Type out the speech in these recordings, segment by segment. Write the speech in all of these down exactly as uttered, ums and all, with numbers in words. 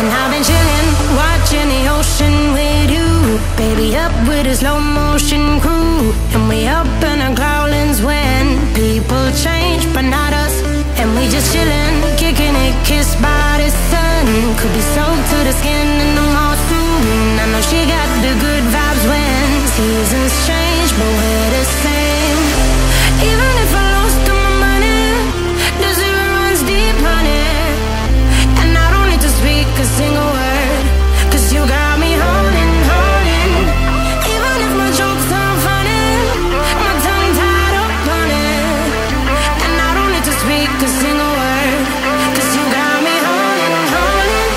And I've been chilling, watching the ocean with you. Baby, up with a slow motion crew. And we up in our growlings when people change, but not us. And we just chilling, kicking it, kissed by the sun. Could be soaked to the skin in the mall soon. I know she got the good vibes when seasons change, but we're the same. Even if I lost all my money, the zero runs deep, honey. And I don't need to speak a single word, cause you got me holding, holding. Even if my jokes aren't funny, my tongue tied up on it. And I don't need to speak a single word, cause you got me holding, holding.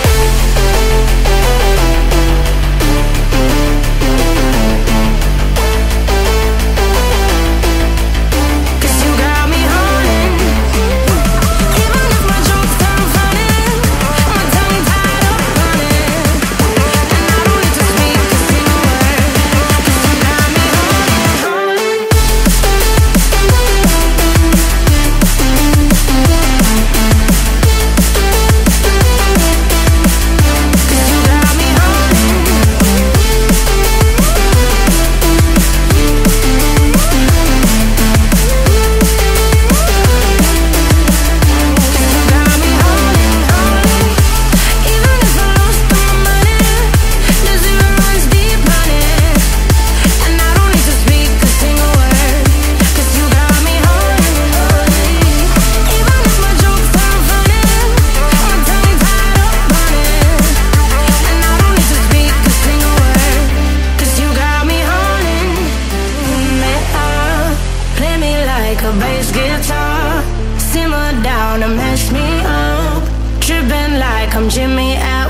Cause you got me holding. Even if my jokes aren't funny, my tongue tied up on it. And I don't need to speak a single word, cause you got me holding, holding. Cause you got me holding. You got me holding, holding. Even if I lost all my money, the zero runs deep, honey. And I don't need to speak a single word, cause you got me holding, holding. Even if my jokes aren't funny, my tongue tied up on it. And I don't need to speak a single word, cause you got me holding. Play me like a bass guitar, simmer down and mash me up, tripping like I'm Jimmy Atwood.